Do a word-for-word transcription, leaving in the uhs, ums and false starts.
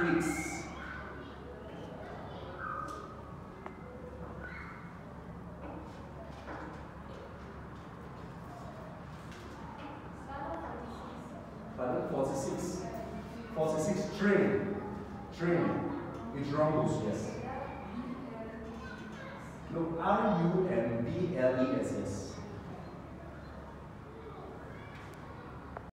please. forty-six. forty-six, train. Train. It rumbles, yes. No, R U M B L E S S.